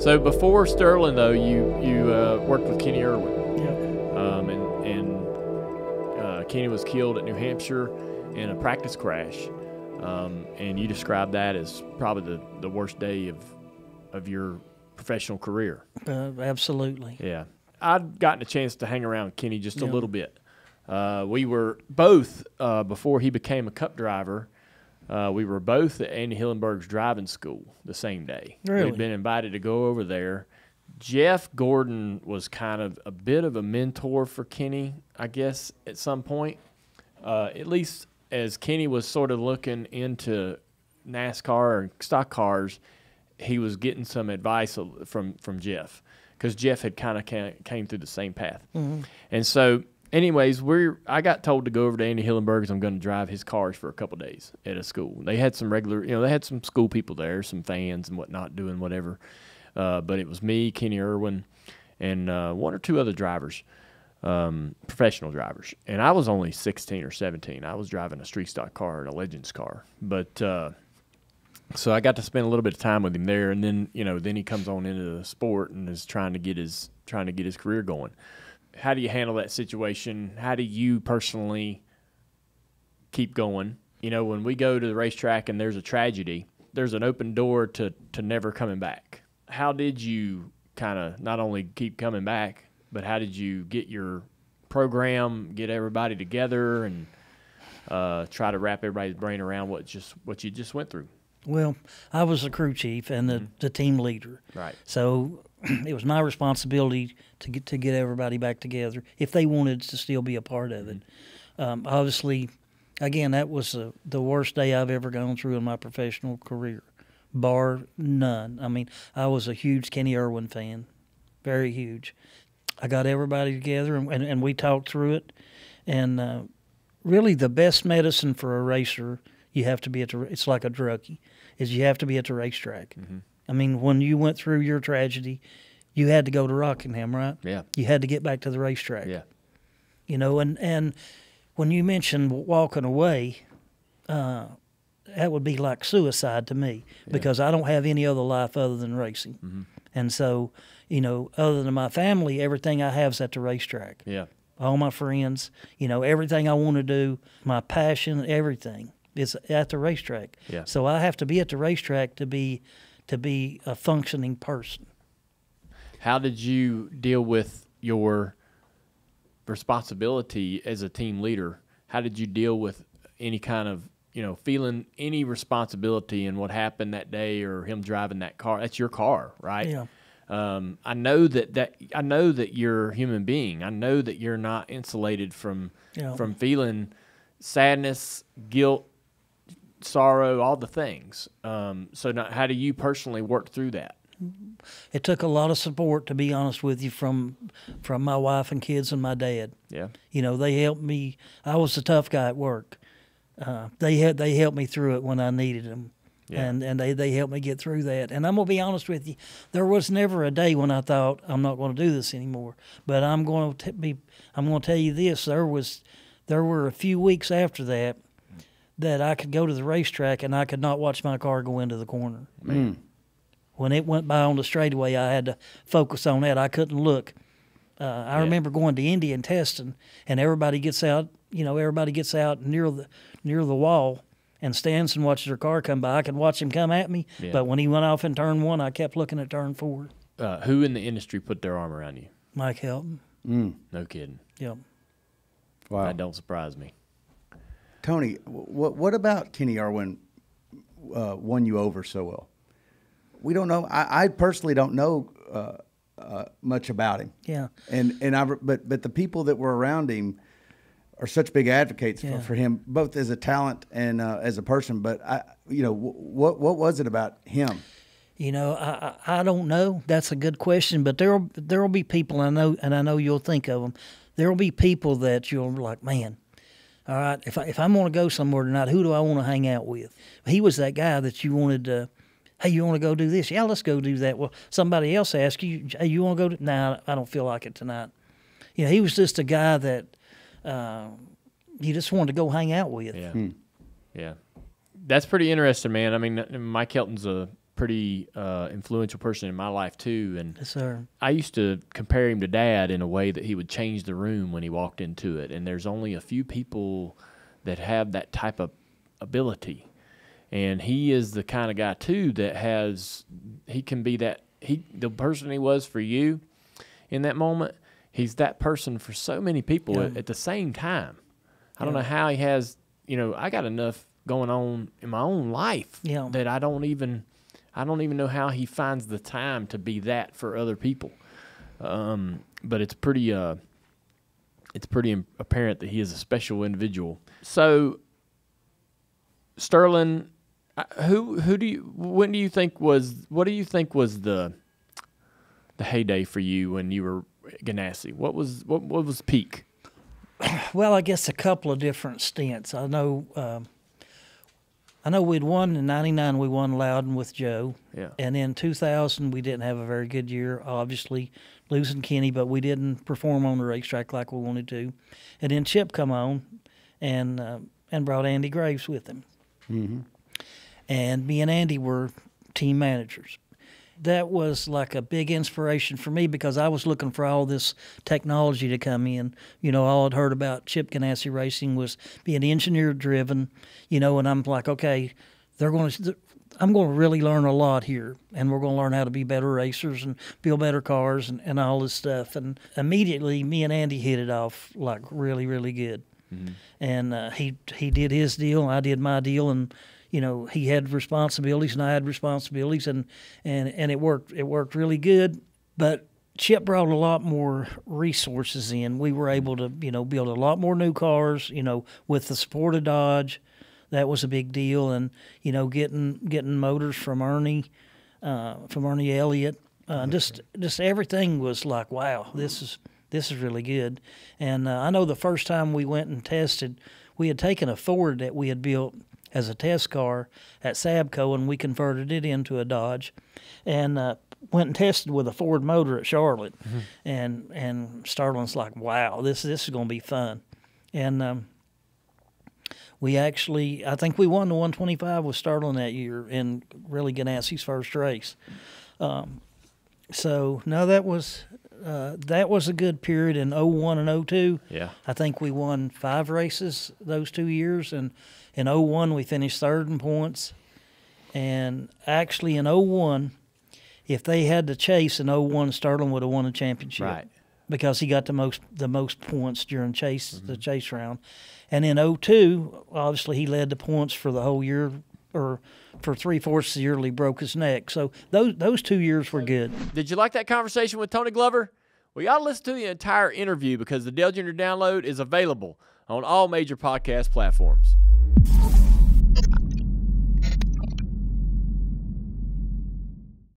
So before Sterling, though, you worked with Kenny Irwin. Yep. And Kenny was killed at New Hampshire in a practice crash, and you described that as probably the worst day of your professional career. Absolutely. Yeah. I'd gotten a chance to hang around Kenny just a little bit. We were both, before he became a cup driver, we were both at Andy Hillenberg's driving school the same day. Really? We'd been invited to go over there. Jeff Gordon was kind of a bit of a mentor for Kenny, I guess, at some point. At least as Kenny was sort of looking into NASCAR and stock cars, he was getting some advice from Jeff, because Jeff had kind of came through the same path. Mm-hmm. And so, anyways, I got told to go over to Andy Hillenberg's. I'm going to drive his cars for a couple of days at a school. They had some regular, they had some school people there, some fans and whatnot, doing whatever. But it was me, Kenny Irwin, and one or two other drivers, professional drivers. And I was only 16 or 17. I was driving a street stock car and a Legends car. But so I got to spend a little bit of time with him there. And then, then he comes on into the sport and is trying to get his career going. How do you handle that situation? How do you personally keep going? When we go to the racetrack and there's a tragedy, there's an open door to never coming back. How did you kind of not only keep coming back, but how did you get your program, get everybody together, and try to wrap everybody's brain around what you just went through? Well, I was the crew chief and the team leader. Right. So it was my responsibility to get everybody back together if they wanted to still be a part of it. Obviously, again, that was the worst day I've ever gone through in my professional career, bar none. I mean, I was a huge Kenny Irwin fan, very huge. I got everybody together, and we talked through it. And really the best medicine for a racer, you have to be at the – it's like a druggie, is you have to be at the racetrack. Mm-hmm. I mean, when you went through your tragedy, you had to go to Rockingham, right? Yeah. You had to get back to the racetrack. Yeah. And when you mentioned walking away, that would be like suicide to me, because I don't have any other life other than racing. Mm-hmm. And so, other than my family, everything I have is at the racetrack. Yeah. All my friends, everything I want to do, my passion, everything is at the racetrack. Yeah. So I have to be at the racetrack to be a functioning person. How did you deal with your responsibility as a team leader? How did you deal with any kind of, feeling any responsibility in what happened that day, or him driving that car? That's your car, right? Yeah. I know that you're a human being. I know that you're not insulated from feeling sadness, guilt, sorrow, all the things. So now, how do you personally work through that? It took a lot of support, to be honest with you, from my wife and kids and my dad. Yeah. They helped me. I was the tough guy at work. They helped me through it when I needed them. Yeah. And they helped me get through that. And I'm going to be honest with you, there was never a day when I thought, I'm not going to do this anymore. But I'm going to tell you this, there were a few weeks after that that I could go to the racetrack and I could not watch my car go into the corner. Man. When it went by on the straightaway, I had to focus on that. I couldn't look. I remember going to Indy and testing, and everybody gets out, near the wall and stands and watches their car come by. I could watch him come at me, but when he went off in turn one, I kept looking at turn four. Who in the industry put their arm around you? Mike Helton. Mm. No kidding. Yep. Wow. That don't surprise me. Tony, what about Kenny Irwin won you over so well? We don't know. I personally don't know much about him. Yeah. But the people that were around him are such big advocates for him, both as a talent and as a person. But what was it about him? I don't know. That's a good question. But there'll be people I know, and I know you'll think of them. There'll be people that you'll be like, man. All right, if I'm going to go somewhere tonight, who do I want to hang out with? He was that guy that you wanted to, hey, you want to go do this? Yeah, let's go do that. Well, somebody else asked you, hey, you want to go to, nah, I don't feel like it tonight. He was just a guy that you just wanted to go hang out with. Yeah. Hmm. Yeah. That's pretty interesting, man. I mean, Mike Helton's a pretty influential person in my life too, and yes, sir. I used to compare him to Dad in a way that he would change the room when he walked into it, and there's only a few people that have that type of ability, and he is the kind of guy too that has, he can be that, the person he was for you in that moment, he's that person for so many people yeah. at the same time. I don't know how he has, you know, I got enough going on in my own life yeah. that I don't even know how he finds the time to be that for other people. But it's pretty apparent that he is a special individual. So Sterling, what do you think was the heyday for you when you were at Ganassi? What was peak? Well, I guess a couple of different stints. I know we'd won in '99. We won Loudon with Joe, yeah. And in 2000 we didn't have a very good year, obviously losing Kenny, but we didn't perform on the racetrack like we wanted to. And then Chip come on, and brought Andy Graves with him, mm-hmm. and me and Andy were team managers. That was like a big inspiration for me because I was looking for all this technology to come in. You know, all I'd heard about Chip Ganassi Racing was being engineer-driven, you know, and I'm like, okay, I'm going to really learn a lot here, and we're going to learn how to be better racers and build better cars and all this stuff. And immediately me and Andy hit it off like really, really good. Mm-hmm. And he did his deal, I did my deal, and you know, he had responsibilities and I had responsibilities, and it worked really good. But Chip brought a lot more resources in. We were able to, you know, build a lot more new cars, you know, with the support of Dodge. That was a big deal. And, you know, getting motors from Ernie Elliott. Just everything was like, wow, this is really good. And I know the first time we went and tested, we had taken a Ford that we had built as a test car at Sabco, and we converted it into a Dodge, and went and tested with a Ford motor at Charlotte, mm-hmm. and Starling's like, wow, this is going to be fun, and we actually, I think we won the 125 with Starling that year in really Ganassi's first race, so no, that was a good period in 01 and 02. Yeah, I think we won 5 races those 2 years, and in 01, we finished third in points. And actually in 01, if they had to chase in 01, Sterling would have won a championship. Right. Because he got the most points during chase, mm-hmm. the chase round. And in 02, obviously he led the points for the whole year, or for 3/4 of the year, he broke his neck. So those 2 years were good. Did you like that conversation with Tony Glover? Well, you ought to listen to the entire interview because the Dale Jr. Download is available on all major podcast platforms.